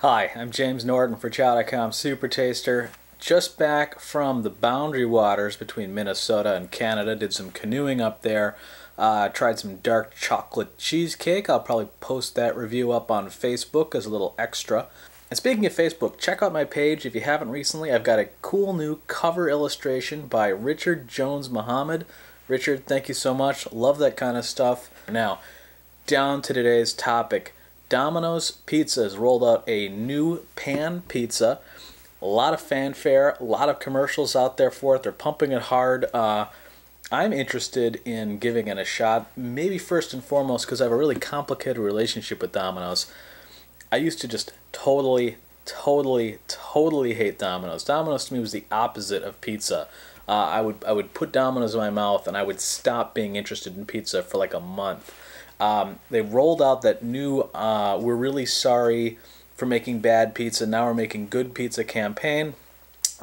Hi, I'm James Norton for Chow.com Supertaster. Just back from the boundary waters between Minnesota and Canada. Did some canoeing up there. Tried some dark chocolate cheesecake. I'll probably post that review up on Facebook as a little extra. And speaking of Facebook, check out my page if you haven't recently. I've got a cool new cover illustration by Richard Jones Muhammad. Richard, thank you so much. Love that kind of stuff. Now, down to today's topic. Domino's Pizza has rolled out a new pan pizza. A lot of fanfare, a lot of commercials out there for it. They're pumping it hard. I'm interested in giving it a shot, maybe first and foremost because I have a really complicated relationship with Domino's. I used to just totally hate Domino's. Domino's to me was the opposite of pizza. I would put Domino's in my mouth and I would stop being interested in pizza for like a month. They rolled out that new we're really sorry for making bad pizza, now we're making good pizza campaign.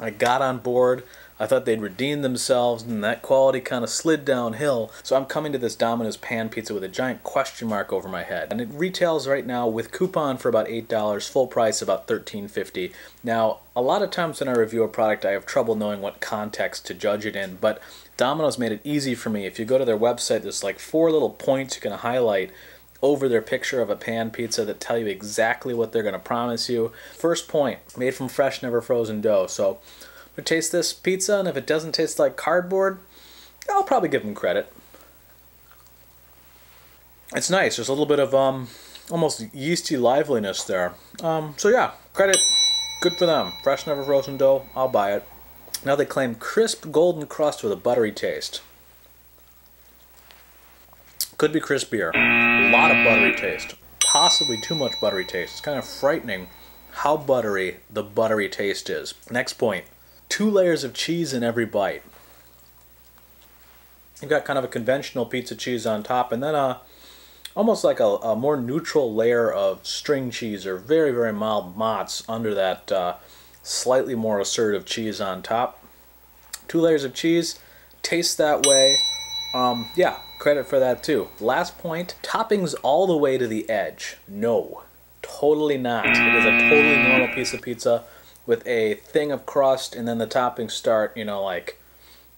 I got on board. I thought they'd redeem themselves and that quality kind of slid downhill. So I'm coming to this Domino's pan pizza with a giant question mark over my head. And it retails right now with coupon for about $8, full price about $13.50. Now, a lot of times when I review a product, I have trouble knowing what context to judge it in, but Domino's made it easy for me. If you go to their website, there's like 4 little points you can highlight over their picture of a pan pizza that tell you exactly what they're going to promise you. First point, made from fresh, never frozen dough. So I'm going to taste this pizza, and if it doesn't taste like cardboard, I'll probably give them credit. It's nice. There's a little bit of almost yeasty liveliness there. So yeah, credit. Good for them. Fresh, never frozen dough. I'll buy it. Now they claim crisp golden crust with a buttery taste. Could be crispier. A lot of buttery taste. Possibly too much buttery taste. It's kind of frightening how buttery the buttery taste is. Next point. 2 layers of cheese in every bite. You've got kind of a conventional pizza cheese on top and then almost like a more neutral layer of string cheese or very, very mild mozz under that slightly more assertive cheese on top. 2 layers of cheese, tastes that way. Yeah, credit for that too. Last point, toppings all the way to the edge. No, totally not. It is a totally normal piece of pizza with a thing of crust and then the toppings start, you know, like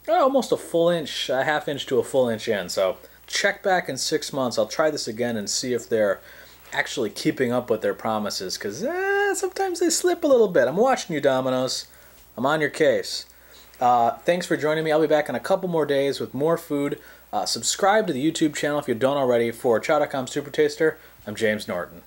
almost a full inch, a half inch to a full inch in. So check back in 6 months. I'll try this again and see if they're actually keeping up with their promises because sometimes they slip a little bit. I'm watching you, Domino's. I'm on your case. Thanks for joining me. I'll be back in a couple more days with more food. Subscribe to the YouTube channel if you don't already. For Chow.com Supertaster, I'm James Norton.